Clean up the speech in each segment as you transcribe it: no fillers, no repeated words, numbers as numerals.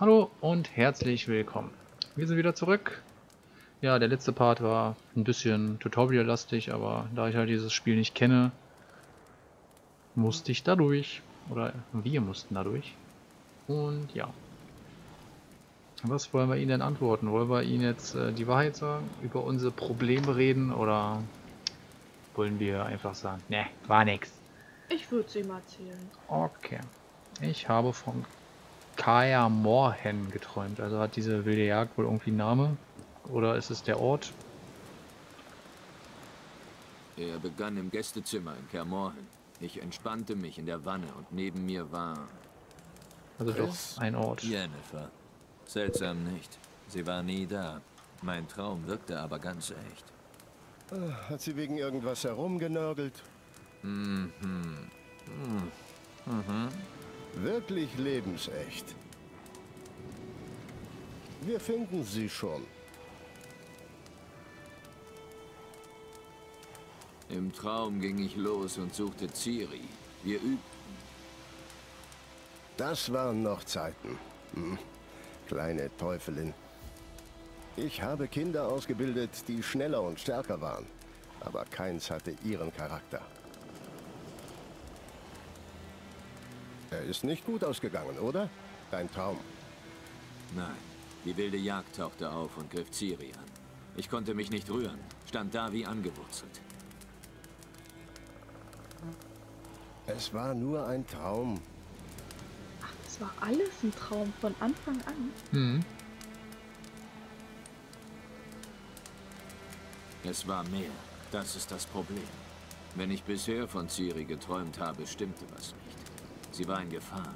Hallo und herzlich willkommen. Wir sind wieder zurück. Ja, der letzte Part war ein bisschen Tutorial-lastig, aber da ich halt dieses Spiel nicht kenne, musste ich dadurch. Oder wir mussten dadurch. Und ja. Was wollen wir Ihnen denn antworten? Wollen wir Ihnen jetzt die Wahrheit sagen, über unsere Probleme reden oder wollen wir einfach sagen, ne, war nix? Ich würde es ihm erzählen. Okay. Ich habe von Kaer Morhen geträumt. Also hat diese wilde Jagd wohl irgendwie einen Namen? Oder ist es der Ort? Er begann im Gästezimmer in Kaer Morhen. Ich entspannte mich in der Wanne und neben mir war... Also doch ein Ort. Yennefer. Seltsam nicht. Sie war nie da. Mein Traum wirkte aber ganz echt. Hat sie wegen irgendwas herumgenörgelt? Wirklich lebensecht. Wir finden sie schon. Im Traum ging ich los und suchte Ciri. Wir übten. Das waren noch Zeiten. Kleine Teufelin. Ich habe Kinder ausgebildet, die schneller und stärker waren. Aber keins hatte ihren Charakter. Er ist nicht gut ausgegangen, oder? Dein Traum. Nein. Die wilde Jagd tauchte auf und griff Ciri an. Ich konnte mich nicht rühren. Stand da wie angewurzelt. Es war nur ein Traum. Ach, es war alles ein Traum von Anfang an. Es war mehr. Das ist das Problem. Wenn ich bisher von Ciri geträumt habe, stimmte was nicht. Sie war in Gefahr.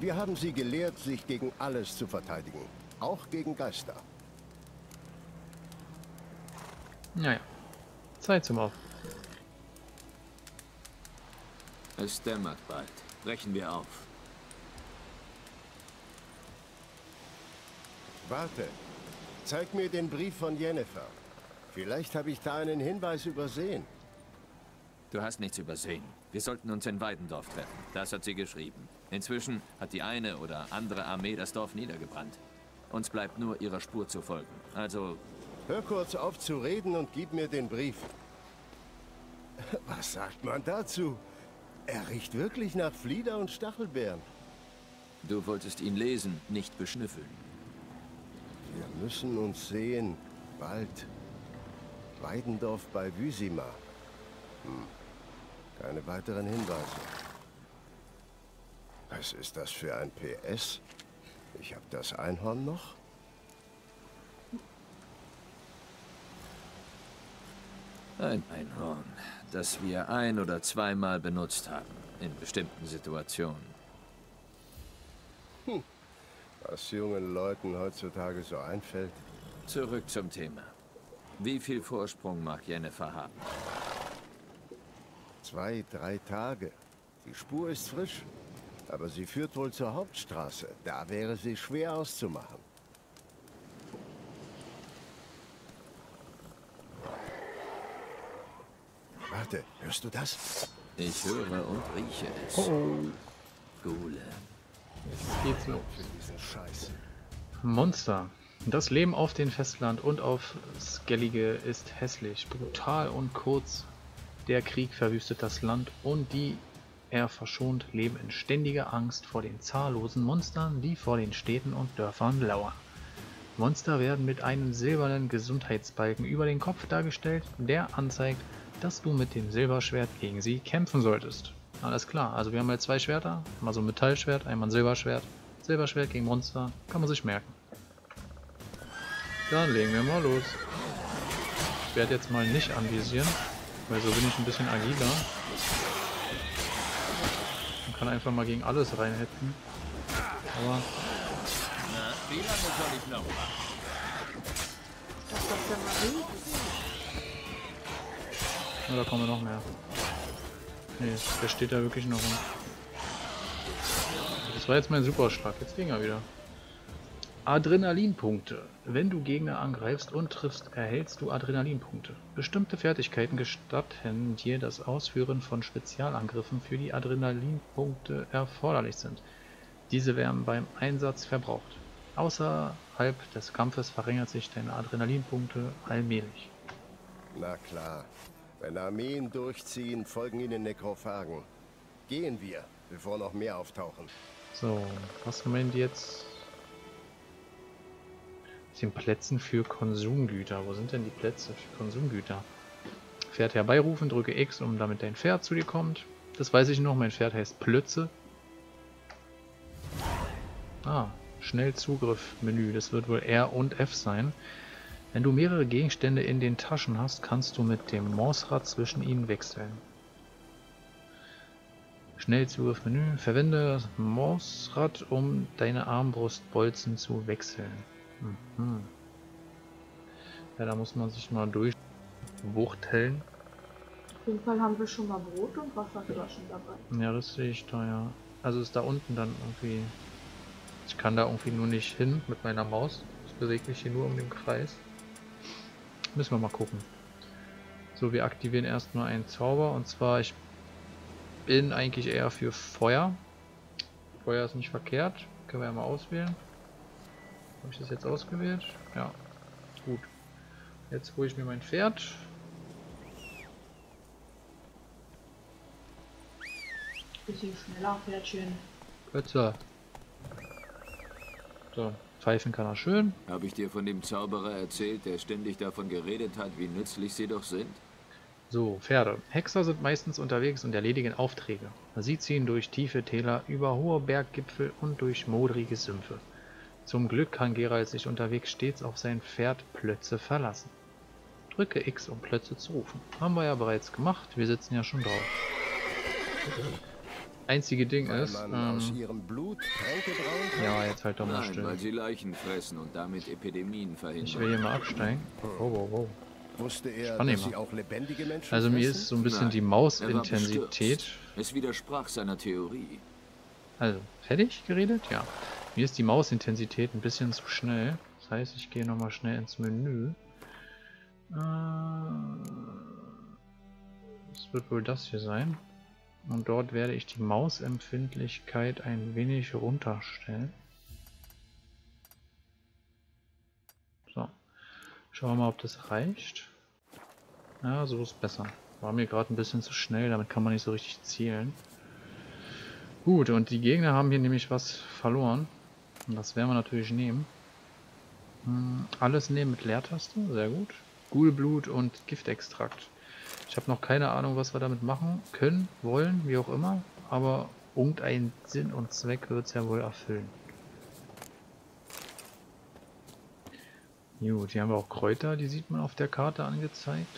Wir haben sie gelehrt, sich gegen alles zu verteidigen. Auch gegen Geister. Naja. Zeit zum Auf. Es dämmert bald. Brechen wir auf. Warte. Zeig mir den Brief von Yennefer. Vielleicht habe ich da einen Hinweis übersehen. Du hast nichts übersehen. Wir sollten uns in Weidendorf treffen. Das hat sie geschrieben. Inzwischen hat die eine oder andere Armee das Dorf niedergebrannt. Uns bleibt nur, ihrer Spur zu folgen. Also... Hör kurz auf zu reden und gib mir den Brief. Was sagt man dazu? Er riecht wirklich nach Flieder und Stachelbeeren. Du wolltest ihn lesen, nicht beschnüffeln. Wir müssen uns sehen. Bald. Weidendorf bei Wüsima. Keine weiteren Hinweise. Was ist das für ein PS? Ich habe das Einhorn noch. Ein Einhorn, das wir ein- oder zweimal benutzt haben, in bestimmten Situationen. Was jungen Leuten heutzutage so einfällt. Zurück zum Thema. Wie viel Vorsprung mag Yennefer haben? 2, 3 Tage. Die Spur ist frisch, aber sie führt wohl zur Hauptstraße. Da wäre sie schwer auszumachen. Warte, hörst du das? Ich höre und rieche es. Ghule. Jetzt geht's los. Für diesen Scheiß. Monster. Das Leben auf dem Festland und auf Skellige ist hässlich, brutal und kurz. Der Krieg verwüstet das Land und die er verschont leben in ständiger Angst vor den zahllosen Monstern, die vor den Städten und Dörfern lauern. Monster werden mit einem silbernen Gesundheitsbalken über den Kopf dargestellt, der anzeigt, dass du mit dem Silberschwert gegen sie kämpfen solltest. Alles klar, also wir haben jetzt 2 Schwerter, mal so ein Metallschwert, einmal ein Silberschwert. Silberschwert gegen Monster, kann man sich merken. Dann legen wir mal los. Ich werde jetzt mal nicht anvisieren, weil so bin ich ein bisschen agiler. Man kann einfach mal gegen alles reinhetzen. Aber... Na, wie lange soll ich noch machen? Da kommen wir noch mehr. Ne, der steht da wirklich noch rum. Das war jetzt mein Superschlag. Jetzt ging er wieder. Adrenalinpunkte. Wenn du Gegner angreifst und triffst, erhältst du Adrenalinpunkte. Bestimmte Fertigkeiten gestatten dir das Ausführen von Spezialangriffen, für die Adrenalinpunkte erforderlich sind. Diese werden beim Einsatz verbraucht. Außerhalb des Kampfes verringert sich deine Adrenalinpunkte allmählich. Na klar. Wenn Armeen durchziehen, folgen ihnen Nekrophagen. Gehen wir, bevor noch mehr auftauchen. So, was meint jetzt? Den Plätzen für Konsumgüter. Wo sind denn die Plätze für Konsumgüter? Pferd herbeirufen, drücke X, um damit dein Pferd zu dir kommt. Das weiß ich noch, mein Pferd heißt Plötze. Ah, Schnellzugriff-Menü, das wird wohl R und F sein. Wenn du mehrere Gegenstände in den Taschen hast, kannst du mit dem Mausrad zwischen ihnen wechseln. Schnellzugriff-Menü, verwende das Mausrad, um deine Armbrustbolzen zu wechseln. Ja, da muss man sich mal durchwuchteln. Auf jeden Fall haben wir schon mal Brot und Wasserflaschen dabei. Ja, das sehe ich da, ja. Also ist da unten dann irgendwie... Ich kann da irgendwie nur nicht hin mit meiner Maus. Ich bewege mich hier nur um den Kreis. Müssen wir mal gucken. So, wir aktivieren erstmal einen Zauber. Und zwar, ich bin eigentlich eher für Feuer. Feuer ist nicht verkehrt. Können wir ja mal auswählen. Habe ich das jetzt ausgewählt? Ja, gut. Jetzt hole ich mir mein Pferd. Bisschen schneller, Pferdchen. Plötze. So, pfeifen kann er schön. Habe ich dir von dem Zauberer erzählt, der ständig davon geredet hat, wie nützlich sie doch sind? So, Pferde. Hexer sind meistens unterwegs und erledigen Aufträge. Sie ziehen durch tiefe Täler, über hohe Berggipfel und durch modrige Sümpfe. Zum Glück kann Gerais sich unterwegs stets auf sein Pferd Plötze verlassen. Drücke X, um Plötze zu rufen. Haben wir ja bereits gemacht, wir sitzen ja schon drauf. Einzige Ding ist, ja, jetzt halt doch mal still. Weil sie Leichen fressen und damit Epidemien verhindern. Ich will hier mal absteigen. Wow. Wusste er, dass sie auch lebendige Menschen also mir ist so ein bisschen die Mausintensität. Es widersprach seiner Theorie. Also, fertig geredet? Ja. Mir ist die Mausintensität ein bisschen zu schnell. Das heißt, ich gehe nochmal schnell ins Menü. Es wird wohl das hier sein. Und dort werde ich die Mausempfindlichkeit ein wenig runterstellen. So. Schauen wir mal, ob das reicht. Ja, so ist besser. War mir gerade ein bisschen zu schnell, damit kann man nicht so richtig zielen. Gut, und die Gegner haben hier nämlich was verloren. Und das werden wir natürlich nehmen. Alles nehmen mit Leertaste, sehr gut. Ghulblut und Giftextrakt. Ich habe noch keine Ahnung, was wir damit machen können, wollen, wie auch immer. Aber irgendeinen Sinn und Zweck wird es ja wohl erfüllen. Gut, hier haben wir auch Kräuter, die sieht man auf der Karte angezeigt.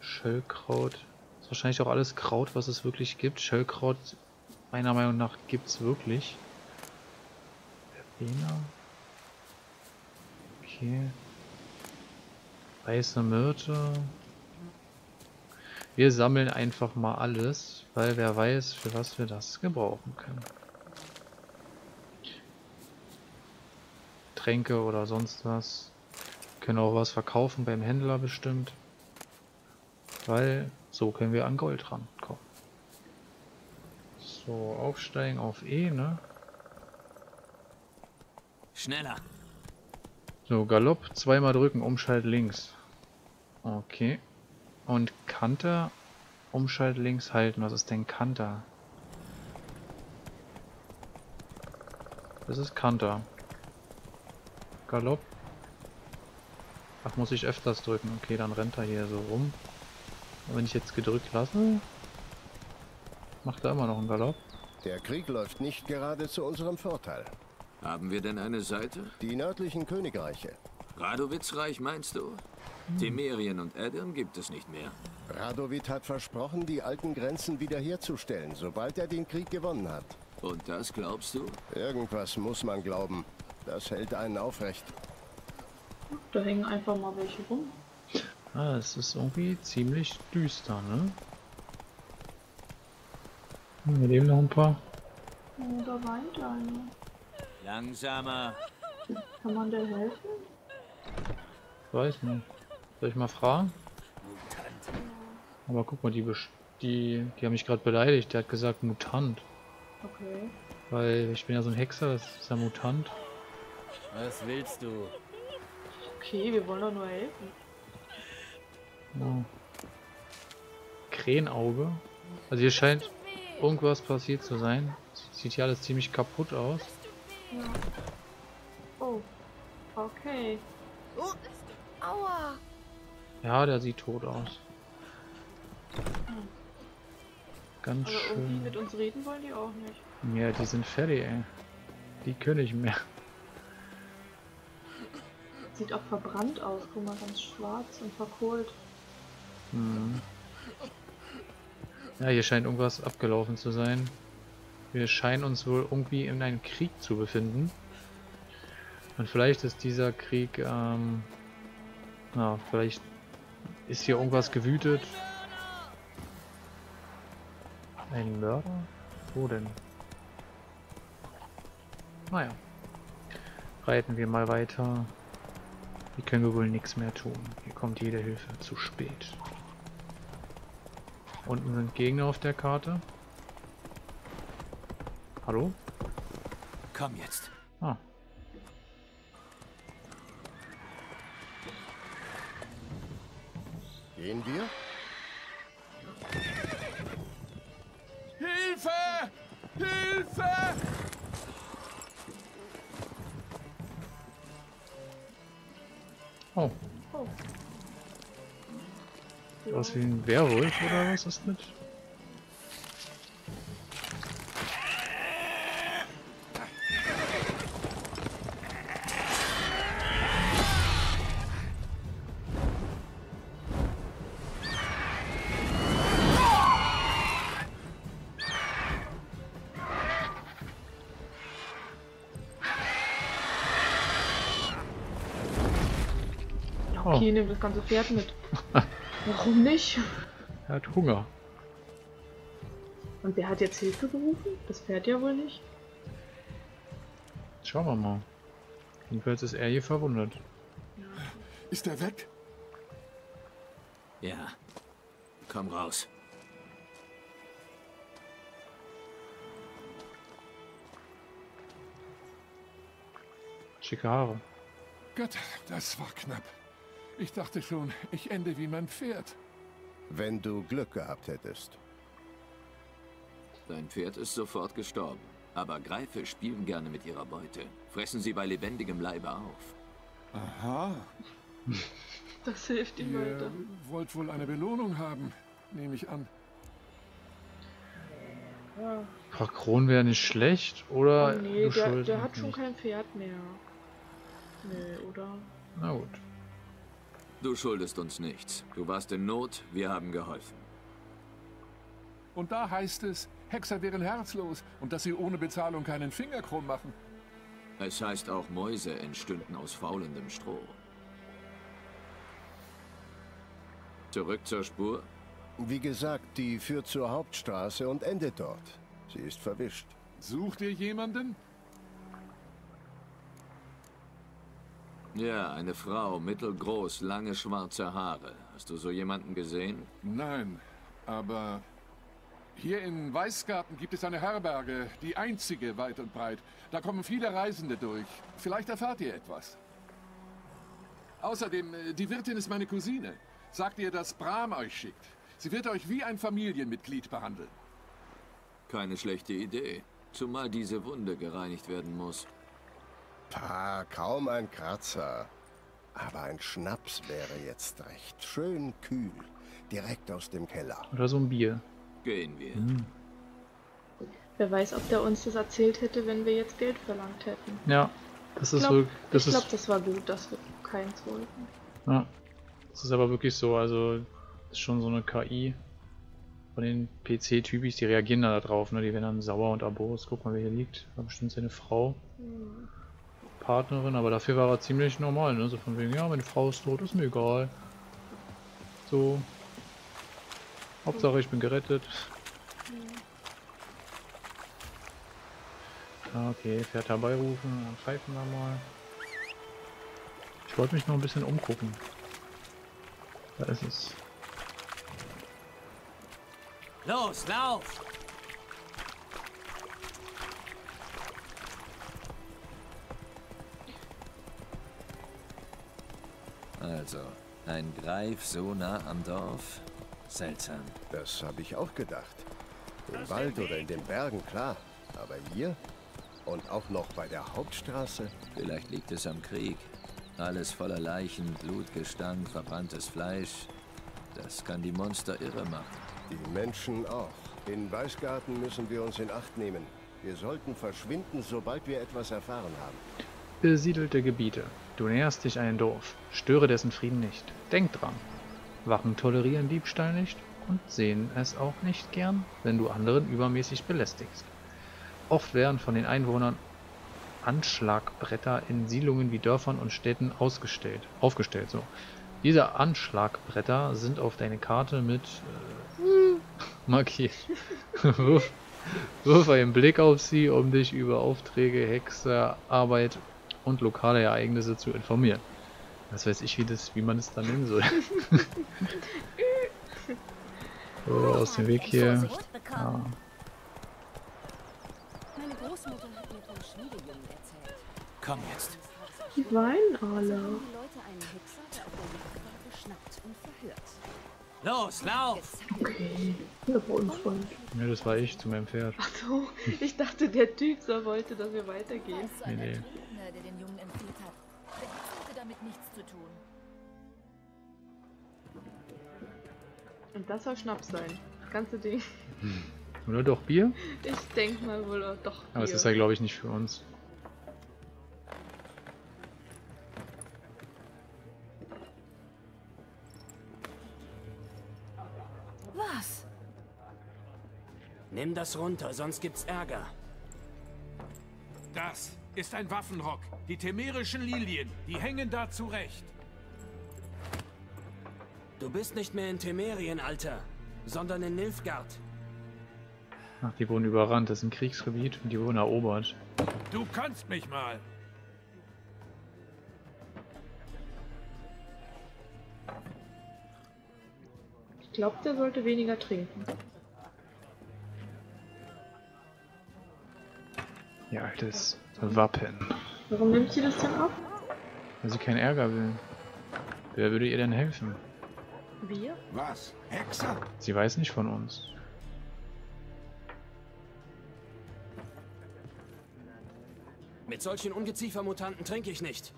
Schöllkraut. Das ist wahrscheinlich auch alles Kraut, was es wirklich gibt. Schöllkraut, meiner Meinung nach, gibt es wirklich. Verbena. Okay. Weiße Myrte. Wir sammeln einfach mal alles, weil wer weiß, für was wir das gebrauchen können. Tränke oder sonst was. Wir können auch was verkaufen beim Händler bestimmt. Weil so können wir an Gold rankommen. So, aufsteigen auf E, ne? Schneller. So, Galopp, zweimal drücken, Umschalt links. Okay. Und Kanter, Umschalt links halten. Was ist denn Kanter? Das ist Kanter. Galopp. Ach, muss ich öfters drücken. Okay, dann rennt er hier so rum. Wenn ich jetzt gedrückt lasse, macht er immer noch einen Galopp. Der Krieg läuft nicht gerade zu unserem Vorteil. Haben wir denn eine Seite? Die nördlichen Königreiche. Radowids Reich meinst du? Temerien und Edirn gibt es nicht mehr. Radowid hat versprochen, die alten Grenzen wiederherzustellen, sobald er den Krieg gewonnen hat. Und das glaubst du? Irgendwas muss man glauben. Das hält einen aufrecht. Da hängen einfach mal welche rum. Ah, es ist irgendwie ziemlich düster, ne? Wir leben noch ein paar. Oh, da weint einer. Langsamer. Kann man dir helfen? Ich weiß nicht. Soll ich mal fragen? Mutant. Aber guck mal, die haben mich gerade beleidigt. Der hat gesagt Mutant. Okay. Weil ich bin ja so ein Hexer, das ist ja Mutant. Was willst du? Okay, wir wollen doch nur helfen. Oh. Krähenauge. Also hier scheint irgendwas passiert zu sein. Sieht hier alles ziemlich kaputt aus. Ja. Oh. Okay. Oh. Aua. Ja, der sieht tot aus. Ganz aber schön. Irgendwie mit uns reden wollen die auch nicht. Ja, die sind fertig, ey. Die können nicht mehr. Sieht auch verbrannt aus, guck mal, ganz schwarz und verkohlt. Hm. Ja, hier scheint irgendwas abgelaufen zu sein. Wir scheinen uns wohl irgendwie in einem Krieg zu befinden. Und vielleicht ist dieser Krieg, vielleicht ist hier irgendwas gewütet. Ein Mörder? Wo denn? Naja. Reiten wir mal weiter. Hier können wir wohl nichts mehr tun. Hier kommt jede Hilfe zu spät. Unten sind Gegner auf der Karte. Hallo? Komm jetzt. Ah. Gehen wir? Hilfe! Hilfe! Oh. Oh. Sieht aus wie ein Werwolf oder was ist mit? Okay, nimm das ganze Pferd mit. Warum nicht? Er hat Hunger. Und wer hat jetzt Hilfe gerufen? Das Pferd ja wohl nicht. Schauen wir mal. Jedenfalls ist er hier verwundert. Ja. Ist er weg? Ja. Komm raus. Schicke Haare. Gott, das war knapp. Ich dachte schon, ich ende wie mein Pferd. Wenn du Glück gehabt hättest. Dein Pferd ist sofort gestorben. Aber Greife spielen gerne mit ihrer Beute. Fressen sie bei lebendigem Leibe auf. Aha. Das hilft ihm weiter. Ihr wollt wohl eine Belohnung haben, nehme ich an. Ja. Ein paar Kronen wäre nicht schlecht, oder? Oh nee, der hat schon kein Pferd mehr. Nee, oder? Na gut. Du schuldest uns nichts. Du warst in Not, wir haben geholfen. Und da heißt es, Hexer wären herzlos und dass sie ohne Bezahlung keinen Finger krumm machen. Es heißt auch, Mäuse entstünden aus faulendem Stroh. Zurück zur Spur? Wie gesagt, die führt zur Hauptstraße und endet dort. Sie ist verwischt. Sucht ihr jemanden? Ja, eine Frau, mittelgroß, lange schwarze Haare. Hast du so jemanden gesehen? Nein, aber hier in Weißgarten gibt es eine Herberge, die einzige weit und breit. Da kommen viele Reisende durch. Vielleicht erfahrt ihr etwas. Außerdem, die Wirtin ist meine Cousine. Sagt ihr, dass Bram euch schickt. Sie wird euch wie ein Familienmitglied behandeln. Keine schlechte Idee, zumal diese Wunde gereinigt werden muss. Kaum ein Kratzer. Aber ein Schnaps wäre jetzt recht. Schön kühl. Direkt aus dem Keller. Oder so ein Bier. Gehen wir. Mhm. Wer weiß, ob der uns das erzählt hätte, wenn wir jetzt Geld verlangt hätten. Ja, das ist wirklich. Ich glaube, das war gut, dass wir keins wollten. Ja. Das ist aber wirklich so. Also, ist schon so eine KI von den PC-Typis, die reagieren da drauf. Ne? Die werden dann sauer und abos. Guck mal, wer hier liegt. War bestimmt seine Frau. Mhm. Partnerin, aber dafür war er ziemlich normal, ne? So von wegen, ja, meine Frau ist tot, ist mir egal. So. Hauptsache ich bin gerettet. Okay, Pferd herbeirufen, dann pfeifen wir mal. Ich wollte mich noch ein bisschen umgucken. Da ist es. Los, lauf! Also, ein Greif so nah am Dorf? Seltsam. Das habe ich auch gedacht. Im Wald oder in den Bergen, klar. Aber hier? Und auch noch bei der Hauptstraße? Vielleicht liegt es am Krieg. Alles voller Leichen, Blutgestank, verbranntes Fleisch. Das kann die Monster irre machen. Die Menschen auch. In Weißgarten müssen wir uns in Acht nehmen. Wir sollten verschwinden, sobald wir etwas erfahren haben. Besiedelte Gebiete. Du näherst dich einem Dorf. Störe dessen Frieden nicht. Denk dran. Wachen tolerieren Diebstahl nicht und sehen es auch nicht gern, wenn du anderen übermäßig belästigst. Oft werden von den Einwohnern Anschlagbretter in Siedlungen wie Dörfern und Städten aufgestellt. So. Diese Anschlagbretter sind auf deine Karte mit markiert. Wirf einen Blick auf sie, um dich über Aufträge, Hexer, Arbeit und lokale Ereignisse zu informieren. Was weiß ich, wie man es dann nennen soll. So, aus dem Weg hier. Ah. Komm jetzt. Die weinen alle. Los, lauf! Okay, das war unfreundlich. Ja, das war ich zu meinem Pferd. Ach so, ich dachte, der Typ so wollte, dass wir weitergehen. Nee, nee. Der den Jungen empfiehlt hat. Der hatte damit nichts zu tun. Und das soll Schnaps sein. Das ganze Ding. Oder doch Bier? Ich denke mal wohl doch Bier. Aber es ist ja, glaube ich, nicht für uns. Was? Nimm das runter, sonst gibt's Ärger. Das ist ein Waffenrock. Die temerischen Lilien, die hängen da zurecht. Du bist nicht mehr in Temerien, Alter, sondern in Nilfgaard. Ach, die wurden überrannt. Das ist ein Kriegsgebiet und die wurden erobert. Du kannst mich mal. Ich glaube, der sollte weniger trinken. Ihr altes Wappen. Warum nimmt sie das denn ab? Weil sie keinen Ärger will. Wer würde ihr denn helfen? Wir? Was? Hexer? Sie weiß nicht von uns. Mit solchen Ungeziefermutanten trinke ich nicht.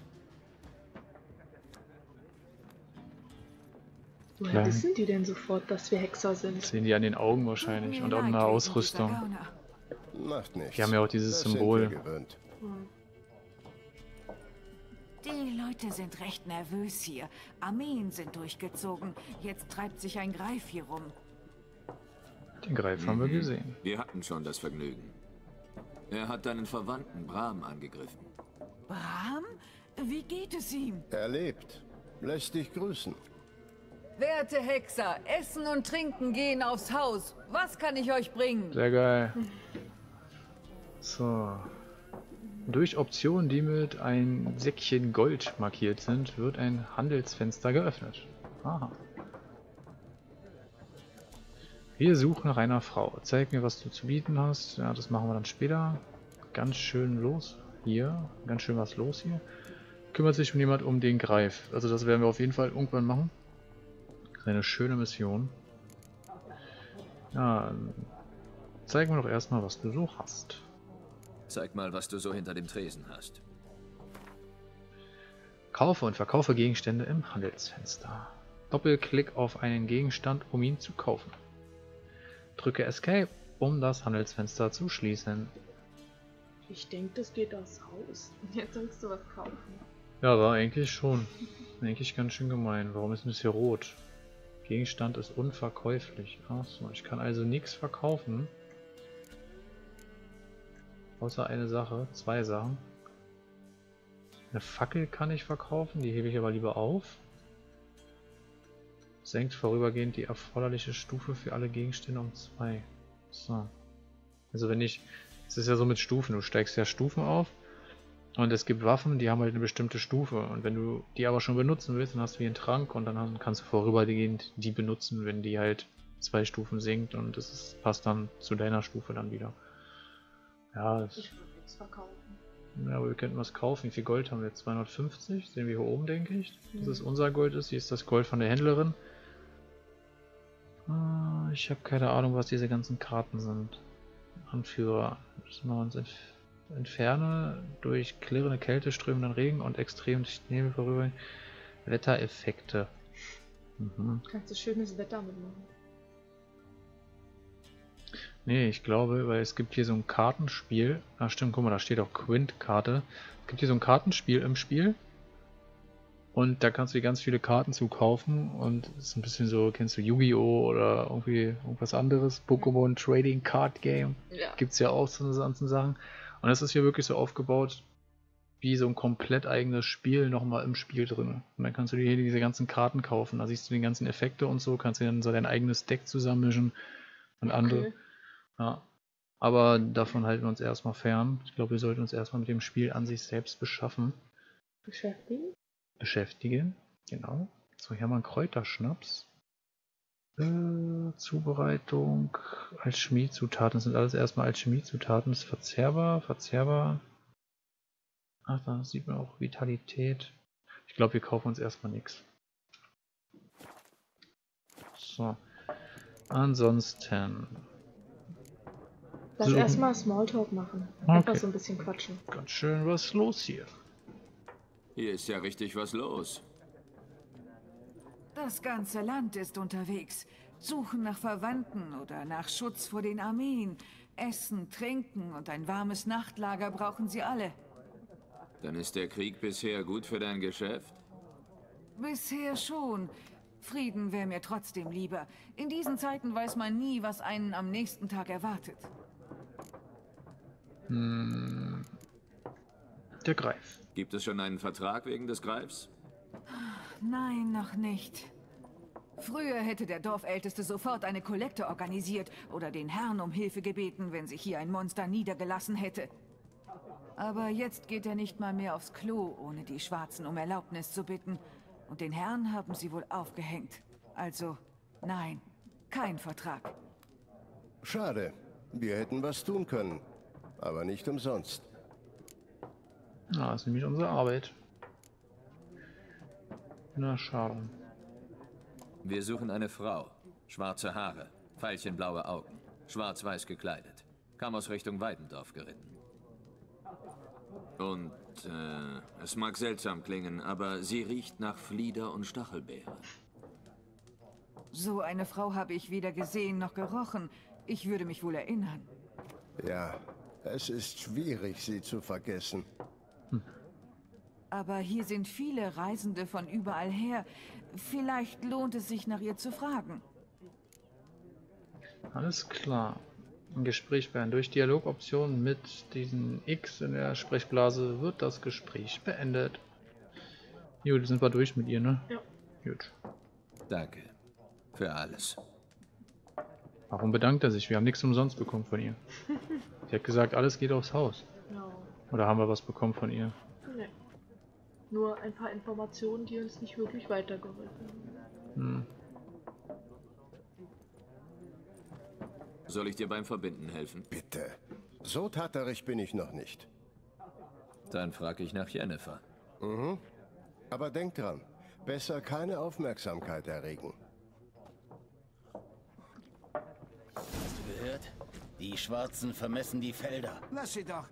Woher wissen die denn sofort, dass wir Hexer sind? Das sehen die an den Augen wahrscheinlich und an der Ausrüstung. Macht nichts. Die haben ja auch dieses Symbol. Die Leute sind recht nervös hier. Armeen sind durchgezogen. Jetzt treibt sich ein Greif hier rum. Den Greif haben wir gesehen. Wir hatten schon das Vergnügen. Er hat deinen Verwandten Bram angegriffen. Bram? Wie geht es ihm? Er lebt. Lässt dich grüßen. Werte Hexer, Essen und Trinken gehen aufs Haus. Was kann ich euch bringen? Sehr geil. So. Durch Optionen, die mit ein Säckchen Gold markiert sind, wird ein Handelsfenster geöffnet. Aha. Wir suchen nach einer Frau. Zeig mir, was du zu bieten hast. Ja, das machen wir dann später. Ganz schön los hier. Ganz schön was los hier. Kümmert sich jemand um den Greif. Also das werden wir auf jeden Fall irgendwann machen. Eine schöne Mission. Ja, zeig mir doch erstmal, was du so hast. Zeig mal, was du so hinter dem Tresen hast. Kaufe und verkaufe Gegenstände im Handelsfenster. Doppelklick auf einen Gegenstand, um ihn zu kaufen. Drücke Escape, um das Handelsfenster zu schließen. Ich denke, das geht aufs Haus. Jetzt sollst du was kaufen. Ja, war eigentlich schon. Eigentlich ganz schön gemein. Warum ist denn das hier rot? Gegenstand ist unverkäuflich. Achso, ich kann also nichts verkaufen. Außer eine Sache, zwei Sachen. Eine Fackel kann ich verkaufen, die hebe ich aber lieber auf. Senkt vorübergehend die erforderliche Stufe für alle Gegenstände um 2. So. Also wenn ich Es ist ja so mit Stufen, du steigst ja Stufen auf und es gibt Waffen, die haben halt eine bestimmte Stufe und wenn du die aber schon benutzen willst, dann hast du hier einen Trank und dann kannst du vorübergehend die benutzen, wenn die halt 2 Stufen sinkt und es passt dann zu deiner Stufe dann wieder. Ja, ich würde nichts verkaufen. Ja, aber wir könnten was kaufen. Wie viel Gold haben wir jetzt? 250? Sehen wir hier oben, denke ich. Dass es unser Gold ist. Hier ist das Gold von der Händlerin. Ich habe keine Ahnung, was diese ganzen Karten sind. Anführer. Müssen wir uns entfernen. Durch klirrende Kälte, strömenden Regen und extremen Nebel vorüber. Wettereffekte. Mhm. Kannst du schönes Wetter mitmachen? Nee, ich glaube, weil es gibt hier so ein Kartenspiel. Ach stimmt, guck mal, da steht auch Quint-Karte. Es gibt hier so ein Kartenspiel im Spiel. Und da kannst du dir ganz viele Karten zu kaufen. Und es ist ein bisschen so, kennst du Yu-Gi-Oh! Oder irgendwie irgendwas anderes. Pokémon Trading Card Game. Ja. Gibt's ja auch so ganzen Sachen. Und das ist hier wirklich so aufgebaut, wie so ein komplett eigenes Spiel nochmal im Spiel drin. Und dann kannst du dir hier diese ganzen Karten kaufen. Da siehst du die ganzen Effekte und so. Kannst dir dann so dein eigenes Deck zusammenmischen. Und okay. Andere. Ja, aber davon halten wir uns erstmal fern. Ich glaube, wir sollten uns erstmal mit dem Spiel an sich selbst beschaffen. Beschäftigen? Beschäftigen, genau. So, hier haben wir einen Kräuterschnaps. Zubereitung, Alchemiezutaten. Das sind alles erstmal Alchemiezutaten. Das ist verzehrbar. Ach, da sieht man auch Vitalität. Ich glaube, wir kaufen uns erstmal nichts. So. Ansonsten. Lass erstmal Smalltalk machen. Okay. Einfach so ein bisschen quatschen. Ganz schön was los hier. Hier ist ja richtig was los. Das ganze Land ist unterwegs. Suchen nach Verwandten oder nach Schutz vor den Armeen. Essen, Trinken und ein warmes Nachtlager brauchen sie alle. Dann ist der Krieg bisher gut für dein Geschäft? Bisher schon. Frieden wäre mir trotzdem lieber. In diesen Zeiten weiß man nie, was einen am nächsten Tag erwartet. Der Greif. Gibt es schon einen Vertrag wegen des Greifs? Nein, noch nicht. Früher hätte der Dorfälteste sofort eine Kollekte organisiert oder den Herrn um Hilfe gebeten, wenn sich hier ein Monster niedergelassen hätte. Aber jetzt geht er nicht mal mehr aufs Klo, ohne die Schwarzen um Erlaubnis zu bitten. Und den Herrn haben sie wohl aufgehängt. Also, nein, kein Vertrag. Schade. Wir hätten was tun können. Aber nicht umsonst. Na, das ist nämlich unsere Arbeit. Na, schade. Wir suchen eine Frau. Schwarze Haare, veilchenblaue Augen, schwarz-weiß gekleidet. Kam aus Richtung Weidendorf geritten. Und, es mag seltsam klingen, aber sie riecht nach Flieder und Stachelbeere. So eine Frau habe ich weder gesehen noch gerochen. Ich würde mich wohl erinnern. Ja. Es ist schwierig, sie zu vergessen. Aber hier sind viele Reisende von überall her. Vielleicht lohnt es sich, nach ihr zu fragen. Alles klar. Ein Gespräch werden. Durch Dialogoptionen mit diesen X in der Sprechblase wird das Gespräch beendet. Gut, sind wir durch mit ihr, ne? Ja. Gut. Danke für alles. Warum bedankt er sich? Wir haben nichts umsonst bekommen von ihr. Sie hat gesagt, alles geht aufs Haus. No. Oder haben wir was bekommen von ihr? Nee. Nur ein paar Informationen, die uns nicht wirklich weitergeholfen haben. Soll ich dir beim Verbinden helfen? Bitte. So tatterig bin ich noch nicht. Dann frage ich nach Yennefer. Mhm. Aber denk dran, besser keine Aufmerksamkeit erregen. Gehört? Die Schwarzen vermessen die Felder. Lass sie doch,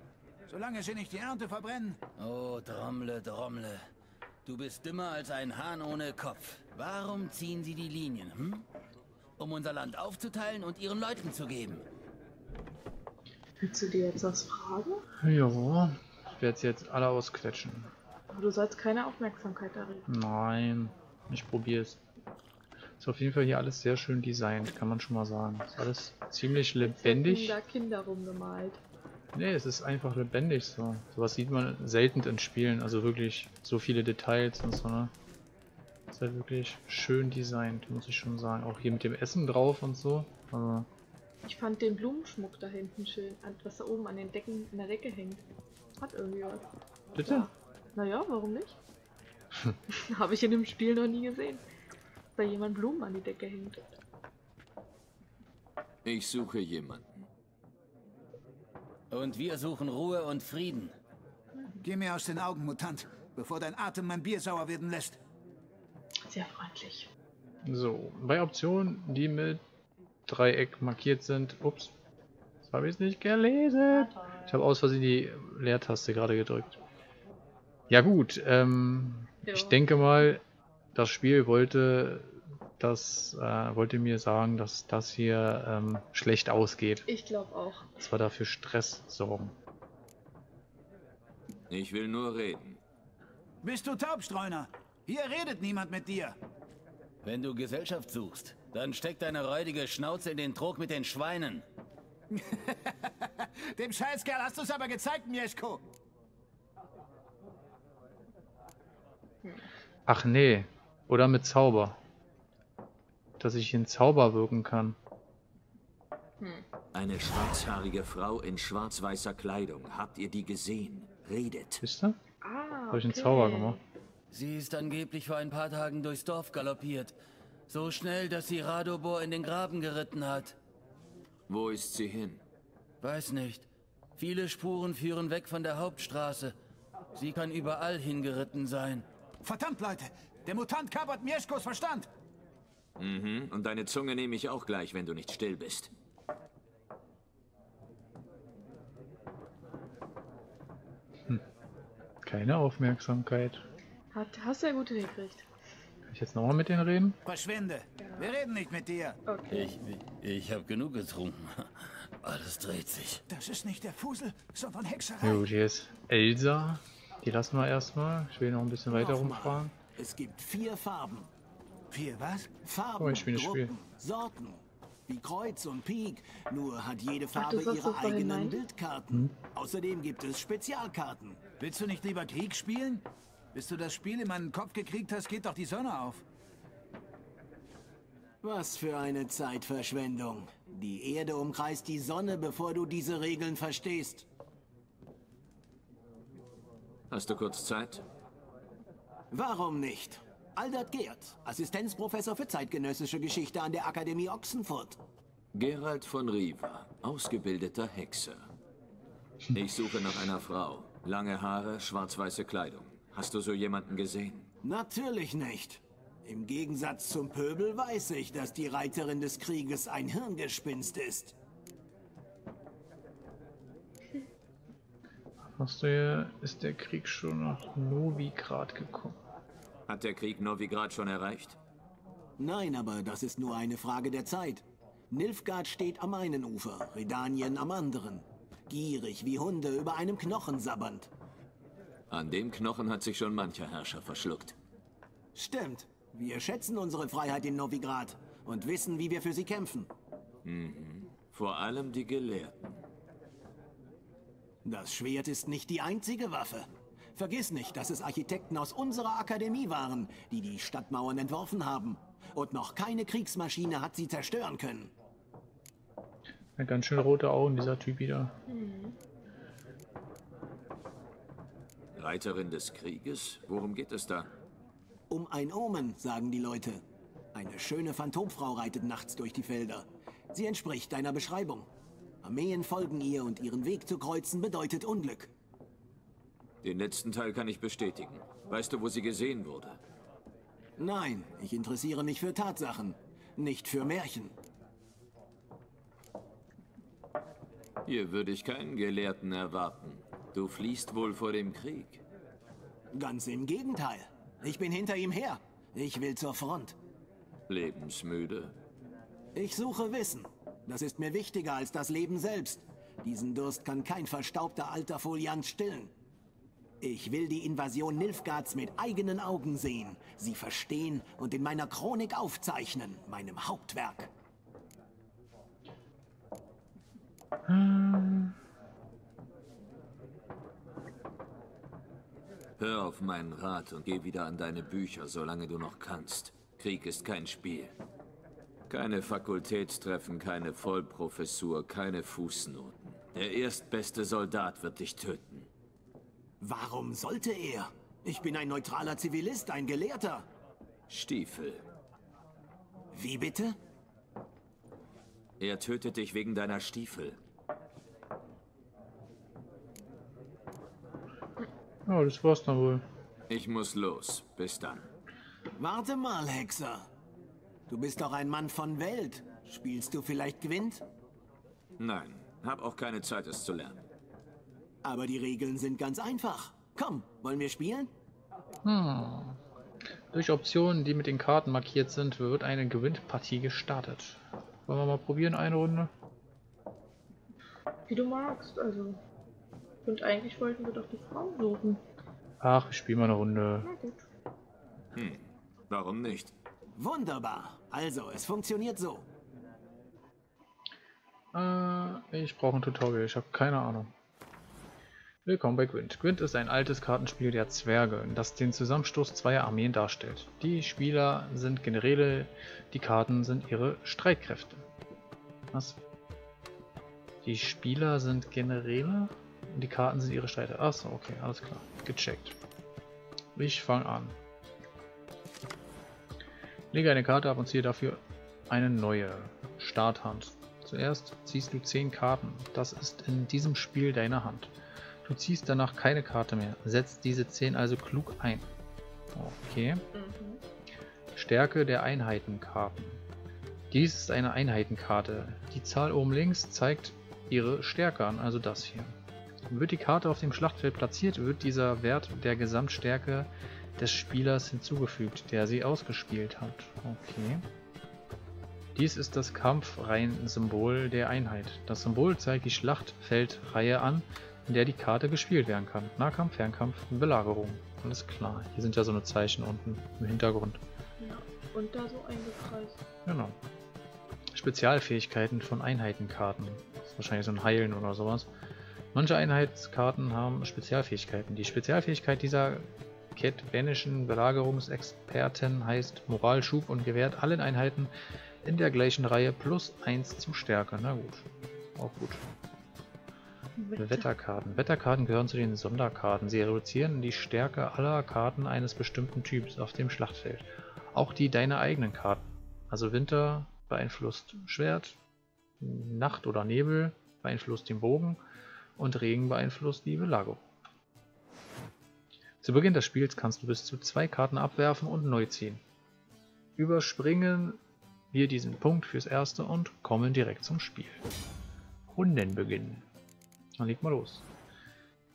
solange sie nicht die Ernte verbrennen. Oh, Drommle. Du bist dümmer als ein Hahn ohne Kopf. Warum ziehen sie die Linien, hm? Um unser Land aufzuteilen und ihren Leuten zu geben. Willst du dir jetzt was fragen? Ja, ich werde sie jetzt alle ausquetschen. Aber du sollst keine Aufmerksamkeit erregen. Nein, ich probiere es. Ist auf jeden Fall hier alles sehr schön designt, kann man schon mal sagen. Ist alles ziemlich lebendig. Da Kinder rumgemalt. Nee, es ist einfach lebendig so. Sowas sieht man selten in Spielen, also wirklich so viele Details und so, ne? Ist halt wirklich schön designt, muss ich schon sagen. Auch hier mit dem Essen drauf und so. Also Ich fand den Blumenschmuck da hinten schön, was da oben an den Decken in der Decke hängt. Hat irgendwie was. Bitte? Ja. Naja, warum nicht? Habe ich in dem Spiel noch nie gesehen, dass da jemand Blumen an die Decke hängt. Ich suche jemanden. Und wir suchen Ruhe und Frieden. Geh mir aus den Augen, Mutant, bevor dein Atem mein Bier sauer werden lässt. Sehr freundlich. So, bei Optionen, die mit Dreieck markiert sind. Ups, das habe ich nicht gelesen. Ich habe aus Versehen die Leertaste gerade gedrückt. Ja gut, ja. Ich denke mal, das Spiel wollte mir sagen, dass das hier schlecht ausgeht. Ich glaube auch. Das war dafür Stress sorgen. Ich will nur reden. Bist du Taubstreuner? Hier redet niemand mit dir. Wenn du Gesellschaft suchst, dann steck deine räudige Schnauze in den Trog mit den Schweinen. Dem Scheißkerl hast du es aber gezeigt, Mieschko. Ach nee, oder mit Zauber. Dass ich in Zauber wirken kann. Eine schwarzhaarige Frau in schwarz-weißer Kleidung. Habt ihr die gesehen? Redet. Wisst ihr? Ah, okay. Habe ich einen Zauber gemacht. Sie ist angeblich vor ein paar Tagen durchs Dorf galoppiert. So schnell, dass sie Radobor in den Graben geritten hat. Wo ist sie hin? Weiß nicht. Viele Spuren führen weg von der Hauptstraße. Sie kann überall hingeritten sein. Verdammt, Leute! Der Mutant kapert Mieschkos Verstand! Mhm, und deine Zunge nehme ich auch gleich, wenn du nicht still bist. Keine Aufmerksamkeit. Hast du ja gut hingekriegt. Kann ich jetzt nochmal mit denen reden? Verschwinde! Ja. Wir reden nicht mit dir! Okay. Ich habe genug getrunken. Alles dreht sich. Das ist nicht der Fusel, sondern Hexerei. Ja, gut, hier ist Elsa. Die lassen wir erstmal. Ich will noch ein bisschen weiter rumfahren. Es gibt 4 Farben. 4 was? Farben, oh, ich spiele Gruppen, Spiel. Sorten. Wie Kreuz und Pik. Nur hat jede Farbe ihre eigenen Bildkarten. Außerdem gibt es Spezialkarten. Willst du nicht lieber Krieg spielen? Bis du das Spiel in meinen Kopf gekriegt hast, geht doch die Sonne auf. Was für eine Zeitverschwendung. Die Erde umkreist die Sonne, bevor du diese Regeln verstehst. Hast du kurz Zeit? Warum nicht? Aldert Geert, Assistenzprofessor für zeitgenössische Geschichte an der Akademie Ochsenfurt. Gerald von Riva, ausgebildeter Hexer. Ich suche nach einer Frau. Lange Haare, schwarz-weiße Kleidung. Hast du so jemanden gesehen? Natürlich nicht. Im Gegensatz zum Pöbel weiß ich, dass die Reiterin des Krieges ein Hirngespinst ist. Hast du hier, ist der Krieg schon nach Novigrad gekommen? Hat der Krieg Novigrad schon erreicht? Nein, aber das ist nur eine Frage der Zeit. Nilfgaard steht am einen Ufer, Redanien am anderen. Gierig wie Hunde über einem Knochen sabbernd. An dem Knochen hat sich schon mancher Herrscher verschluckt. Stimmt. Wir schätzen unsere Freiheit in Novigrad und wissen, wie wir für sie kämpfen. Mhm. Vor allem die Gelehrten. Das Schwert ist nicht die einzige Waffe. Vergiss nicht, dass es Architekten aus unserer Akademie waren, die die Stadtmauern entworfen haben. Und noch keine Kriegsmaschine hat sie zerstören können. Ja, ganz schön rote Augen, dieser Typ wieder. Reiterin des Krieges? Worum geht es da? Um ein Omen, sagen die Leute. Eine schöne Phantomfrau reitet nachts durch die Felder. Sie entspricht deiner Beschreibung. Armeen folgen ihr und ihren Weg zu kreuzen bedeutet Unglück. Den letzten Teil kann ich bestätigen. Weißt du, wo sie gesehen wurde? Nein, ich interessiere mich für Tatsachen, nicht für Märchen. Hier würde ich keinen Gelehrten erwarten. Du fliehst wohl vor dem Krieg. Ganz im Gegenteil. Ich bin hinter ihm her. Ich will zur Front. Lebensmüde. Ich suche Wissen. Das ist mir wichtiger als das Leben selbst. Diesen Durst kann kein verstaubter alter Foliant stillen. Ich will die Invasion Nilfgaards mit eigenen Augen sehen, sie verstehen und in meiner Chronik aufzeichnen, meinem Hauptwerk. Hör auf meinen Rat und geh wieder an deine Bücher, solange du noch kannst. Krieg ist kein Spiel. Keine Fakultätstreffen, keine Vollprofessur, keine Fußnoten. Der erstbeste Soldat wird dich töten. Warum sollte er? Ich bin ein neutraler Zivilist, ein Gelehrter. Stiefel. Wie bitte? Er tötet dich wegen deiner Stiefel. Ja, das war's dann wohl. Ich muss los. Bis dann. Warte mal, Hexer. Du bist doch ein Mann von Welt. Spielst du vielleicht Gwent? Nein, hab auch keine Zeit, es zu lernen. Aber die Regeln sind ganz einfach. Komm, wollen wir spielen? Hm. Durch Optionen, die mit den Karten markiert sind, wird eine Gewinnpartie gestartet. Wollen wir mal probieren, eine Runde? Wie du magst, also. Und eigentlich wollten wir doch die Frau suchen. Ach, ich spiele mal eine Runde. Na gut. Hm, warum nicht? Wunderbar. Also, es funktioniert so. Ich brauche ein Tutorial, ich habe keine Ahnung. Willkommen bei Quint. Quint ist ein altes Kartenspiel der Zwerge, das den Zusammenstoß zweier Armeen darstellt. Die Spieler sind Generäle, die Karten sind ihre Streitkräfte. Was? Die Spieler sind Generäle und die Karten sind ihre Streitkräfte. Achso, okay, alles klar. Gecheckt. Ich fange an. Lege eine Karte ab und ziehe dafür eine neue Starthand. Zuerst ziehst du 10 Karten. Das ist in diesem Spiel deine Hand. Du ziehst danach keine Karte mehr. Setzt diese 10 also klug ein. Okay. Stärke der Einheitenkarten. Dies ist eine Einheitenkarte. Die Zahl oben links zeigt ihre Stärke an, also das hier. Wird die Karte auf dem Schlachtfeld platziert, wird dieser Wert der Gesamtstärke des Spielers hinzugefügt, der sie ausgespielt hat. Okay. Dies ist das Kampfreihen-Symbol der Einheit. Das Symbol zeigt die Schlachtfeldreihe an, in der die Karte gespielt werden kann. Nahkampf, Fernkampf, Belagerung. Alles klar. Hier sind ja so eine Zeichen unten im Hintergrund. Ja, und da so eingekreist. Genau. Spezialfähigkeiten von Einheitenkarten. Das ist wahrscheinlich so ein Heilen oder sowas. Manche Einheitskarten haben Spezialfähigkeiten. Die Spezialfähigkeit dieser ketvenischen Belagerungsexperten heißt Moralschub und gewährt allen Einheiten in der gleichen Reihe +1 zu Stärke. Na gut. Auch gut. Wetterkarten. Wetterkarten gehören zu den Sonderkarten. Sie reduzieren die Stärke aller Karten eines bestimmten Typs auf dem Schlachtfeld. Auch die deiner eigenen Karten. Also Winter beeinflusst Schwert, Nacht oder Nebel beeinflusst den Bogen und Regen beeinflusst die Belagerung. Zu Beginn des Spiels kannst du bis zu 2 Karten abwerfen und neu ziehen. Überspringen wir diesen Punkt fürs Erste und kommen direkt zum Spiel. Rundenbeginn. Dann leg mal los.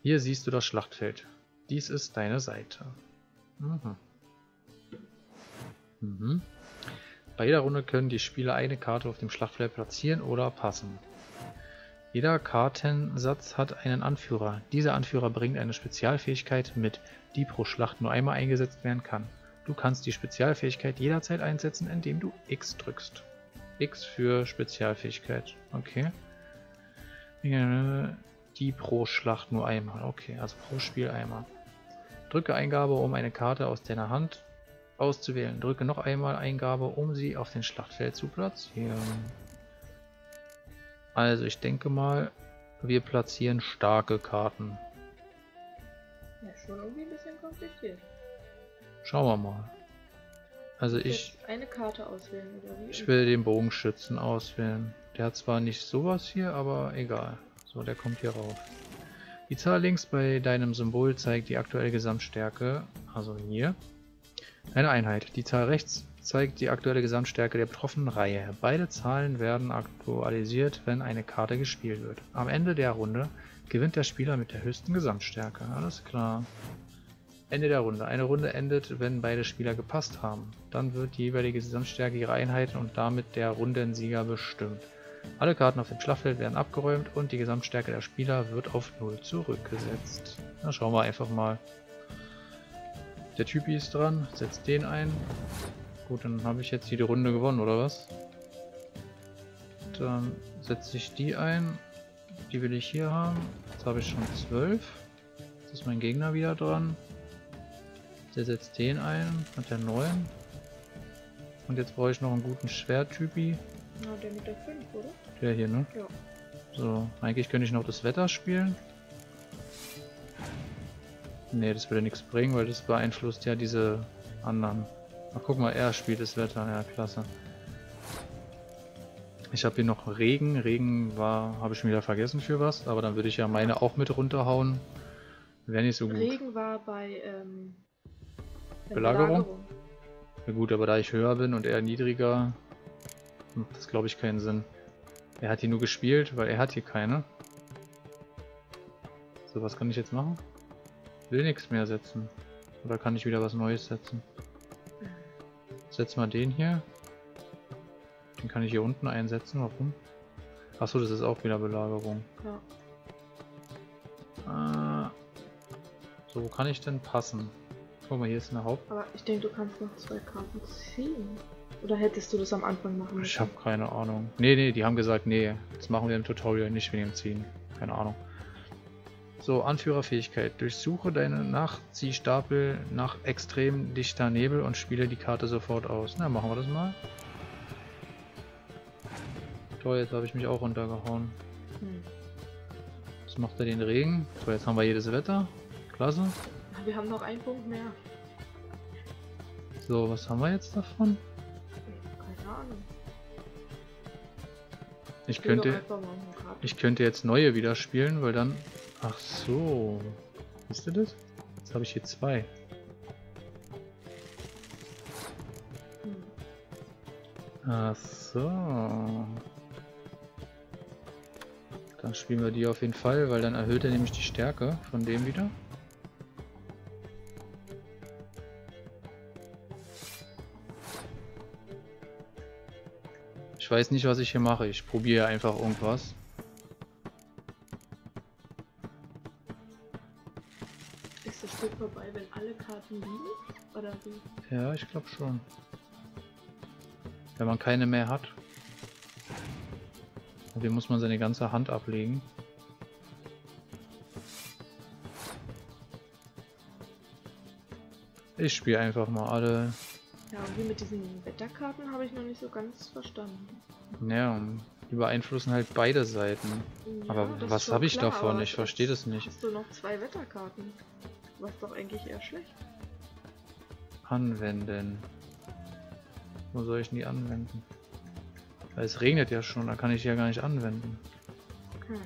Hier siehst du das Schlachtfeld. Dies ist deine Seite. Bei jeder Runde können die Spieler eine Karte auf dem Schlachtfeld platzieren oder passen. Jeder Kartensatz hat einen Anführer. Dieser Anführer bringt eine Spezialfähigkeit mit, die pro Schlacht nur einmal eingesetzt werden kann. Du kannst die Spezialfähigkeit jederzeit einsetzen, indem du X drückst. X für Spezialfähigkeit. Okay. Die pro Schlacht nur einmal. Okay, also pro Spiel einmal. Drücke Eingabe, um eine Karte aus deiner Hand auszuwählen. Drücke noch einmal Eingabe, um sie auf dem Schlachtfeld zu platzieren. Also ich denke mal, wir platzieren starke Karten. Ja, schon irgendwie ein bisschen kompliziert. Schauen wir mal. Also ich... Eine Karte auswählen, oder wie? Ich will den Bogenschützen auswählen. Der hat zwar nicht sowas hier, aber egal. So, der kommt hier rauf. Die Zahl links bei deinem Symbol zeigt die aktuelle Gesamtstärke, also hier, eine Einheit. Die Zahl rechts zeigt die aktuelle Gesamtstärke der betroffenen Reihe. Beide Zahlen werden aktualisiert, wenn eine Karte gespielt wird. Am Ende der Runde gewinnt der Spieler mit der höchsten Gesamtstärke. Alles klar. Ende der Runde. Eine Runde endet, wenn beide Spieler gepasst haben. Dann wird die jeweilige Gesamtstärke ihrer Einheiten und damit der Rundensieger bestimmt. Alle Karten auf dem Schlachtfeld werden abgeräumt und die Gesamtstärke der Spieler wird auf 0 zurückgesetzt. Na, schauen wir einfach mal. Der Typi ist dran, setzt den ein. Gut, dann habe ich jetzt hier die Runde gewonnen, oder was? Dann setze ich die ein. Die will ich hier haben. Jetzt habe ich schon 12. Jetzt ist mein Gegner wieder dran. Der setzt den ein, hat der 9. Und jetzt brauche ich noch einen guten Schwerttypi. Na, der mit der 5, oder? Der hier, ne? Ja. So, eigentlich könnte ich noch das Wetter spielen. Ne, das würde nichts bringen, weil das beeinflusst ja diese anderen. Ach, guck mal, er spielt das Wetter. Ja, klasse. Ich habe hier noch Regen. Regen war, habe ich schon wieder vergessen für was, aber dann würde ich ja meine auch mit runterhauen. Wäre nicht so gut. Regen war bei Belagerung. Ja gut, aber da ich höher bin und er niedriger, macht das glaube ich keinen Sinn. Er hat hier nur gespielt, weil er hat hier keine. So, was kann ich jetzt machen? Will nichts mehr setzen. Oder kann ich wieder was Neues setzen? Setz mal den hier. Den kann ich hier unten einsetzen. Warum? Achso, das ist auch wieder Belagerung. Ja. So, wo kann ich denn passen? Guck mal, hier ist eine Haupt... Aber ich denke, du kannst noch zwei Karten ziehen. Oder hättest du das am Anfang machen müssen? Ich habe keine Ahnung. Nee, die haben gesagt, nee, das machen wir im Tutorial nicht wegen dem Ziehen. Keine Ahnung. So, Anführerfähigkeit. Durchsuche deine Nachziehstapel nach extrem dichter Nebel und spiele die Karte sofort aus. Na, machen wir das mal. Toll, jetzt habe ich mich auch runtergehauen. Jetzt macht er den Regen. So, jetzt haben wir jedes Wetter. Klasse. Wir haben noch einen Punkt mehr. So, was haben wir jetzt davon? Keine Ahnung. Ich könnte jetzt neue wieder spielen, weil dann... Ach so. Wisst ihr das? Jetzt habe ich hier zwei. Ach so. Dann spielen wir die auf jeden Fall, weil dann erhöht er nämlich die Stärke von dem wieder. Ich weiß nicht, was ich hier mache. Ich probiere einfach irgendwas. Ist das Spiel vorbei, wenn alle Karten liegen? Oder wie? Ja, ich glaube schon. Wenn man keine mehr hat. Und hier muss man seine ganze Hand ablegen. Ich spiele einfach mal alle... Ja, und hier mit diesen Wetterkarten habe ich noch nicht so ganz verstanden. Ja, die beeinflussen halt beide Seiten. Ja, aber was habe ich davon? Ich verstehe das nicht. Hast du noch zwei Wetterkarten? Was doch eigentlich eher schlecht. Anwenden. Wo soll ich denn die anwenden? Weil es regnet ja schon, da kann ich die ja gar nicht anwenden. Okay.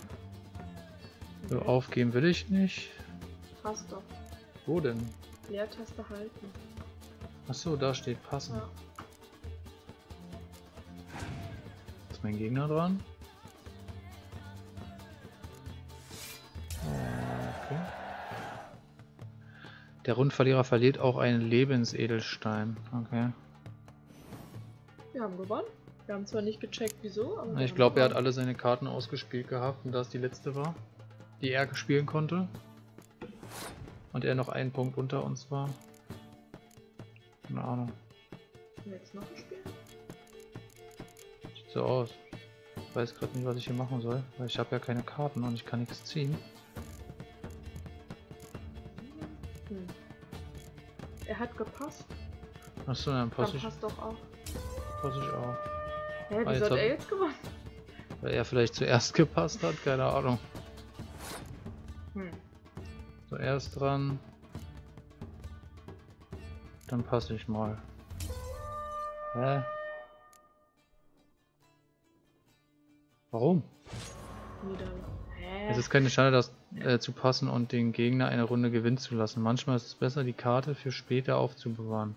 So, aufgeben will ich nicht. Passt doch. Wo denn? Leertaste halten. Achso, da steht passen. Ja. Ist mein Gegner dran? Okay. Der Rundverlierer verliert auch einen Lebensedelstein. Okay. Wir haben gewonnen. Wir haben zwar nicht gecheckt, wieso, aber. Ich glaube, er hat alle seine Karten ausgespielt gehabt und das die letzte war, die er spielen konnte. Und er noch einen Punkt unter uns war. Keine Ahnung. Jetzt noch ein Spiel? Sieht so aus. Ich weiß gerade nicht, was ich hier machen soll, weil ich habe ja keine Karten und ich kann nichts ziehen. Er hat gepasst. Achso, dann passe ich. Passt doch auch. Passe ich auch. Hä, wie soll er jetzt gemacht? Weil er vielleicht zuerst gepasst hat, keine Ahnung. So, er ist dran. Dann passe ich mal. Hä? Warum? Hä? Es ist keine Schande, das zu passen und den Gegner eine Runde gewinnen zu lassen. Manchmal ist es besser, die Karte für später aufzubewahren.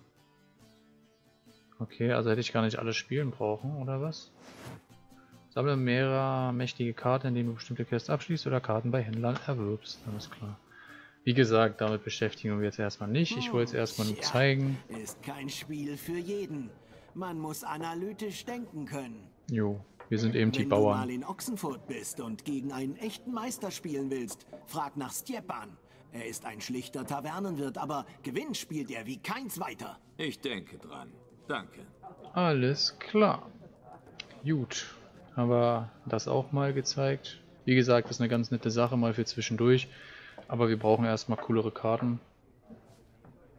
Okay, also hätte ich gar nicht alle spielen brauchen, oder was? Sammle mehrere mächtige Karten, indem du bestimmte Quests abschließt oder Karten bei Händlern erwirbst. Alles klar. Wie gesagt, damit beschäftigen wir jetzt erstmal nicht. Ich wollte es erstmal nur zeigen. Ist kein Spiel für jeden. Man muss analytisch denken können. Jo, wir sind eben die Bauern. Wenn du mal in Ochsenfurt bist und gegen einen echten Meister spielen willst, frag nach Stepan. Er ist ein schlichter Tavernenwirt, aber Gewinn spielt er wie kein zweiter. Ich denke dran. Danke. Alles klar. Gut. Aber das auch mal gezeigt. Wie gesagt, das ist eine ganz nette Sache mal für zwischendurch. Aber wir brauchen erstmal coolere Karten.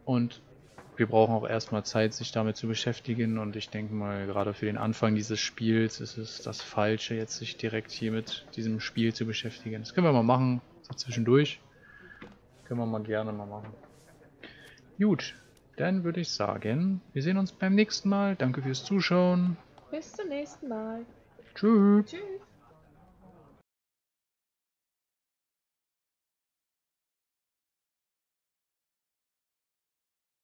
Und Wir brauchen auch erstmal Zeit, sich damit zu beschäftigen, und ich denke mal, gerade für den Anfang dieses Spiels ist es das Falsche, jetzt sich direkt hier mit diesem Spiel zu beschäftigen. Das können wir mal machen, so zwischendurch. Können wir mal gerne mal machen. Gut, dann würde ich sagen, wir sehen uns beim nächsten Mal. Danke fürs Zuschauen. Bis zum nächsten Mal. Tschüss. Tschüss.